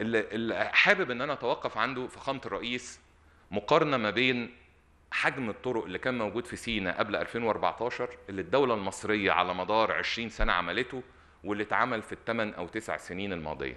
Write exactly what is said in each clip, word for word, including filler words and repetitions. اللي حابب ان انا اتوقف عنده فخامه الرئيس مقارنه ما بين حجم الطرق اللي كان موجود في سيناء قبل ألفين وأربعتاشر اللي الدوله المصريه على مدار عشرين سنة عملته واللي اتعمل في الثمان او تسع سنين الماضيه.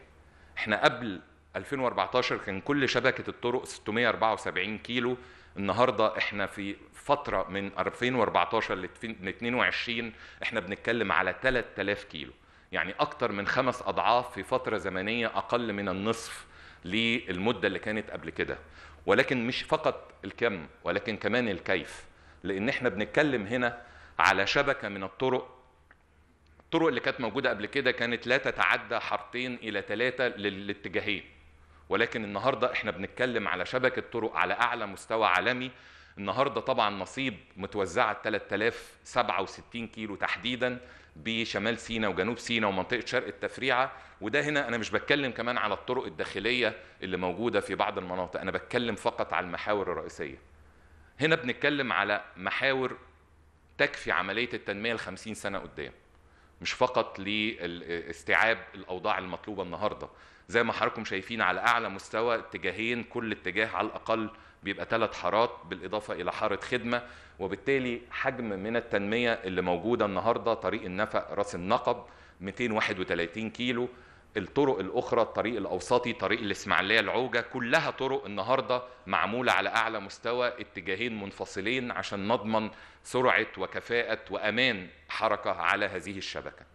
احنا قبل ألفين وأربعتاشر كان كل شبكه الطرق ستمية وأربعة وسبعين كيلو، النهارده احنا في فتره من ألفين وأربعتاشر ل اتنين وعشرين احنا بنتكلم على تلات آلاف كيلو، يعني اكتر من خمس اضعاف في فتره زمنيه اقل من النصف للمده اللي كانت قبل كده. ولكن مش فقط الكم ولكن كمان الكيف، لان احنا بنتكلم هنا على شبكه من الطرق الطرق اللي كانت موجوده قبل كده كانت لا تتعدى حارتين الى ثلاثه للاتجاهين، ولكن النهارده احنا بنتكلم على شبكه طرق على اعلى مستوى عالمي. النهارده طبعا نصيب متوزعه تلات آلاف وسبعة وستين كيلو تحديدا بشمال سيناء وجنوب سيناء ومنطقه شرق التفريعه، وده هنا انا مش بتكلم كمان على الطرق الداخليه اللي موجوده في بعض المناطق، انا بتكلم فقط على المحاور الرئيسيه. هنا بنتكلم على محاور تكفي عمليه التنميه ل خمسين سنة قدام، مش فقط لاستيعاب الاوضاع المطلوبه النهارده. زي ما حضراتكم شايفين على اعلى مستوى اتجاهين، كل اتجاه على الاقل بيبقى ثلاث حارات بالاضافه الى حاره خدمه، وبالتالي حجم من التنميه اللي موجوده النهارده طريق النفق راس النقب ميتين وواحد وتلاتين كيلو، الطرق الاخرى الطريق الاوسطي طريق الاسماعيليه العوجه، كلها طرق النهارده معموله على اعلى مستوى اتجاهين منفصلين عشان نضمن سرعه وكفاءه وامان حركه على هذه الشبكه.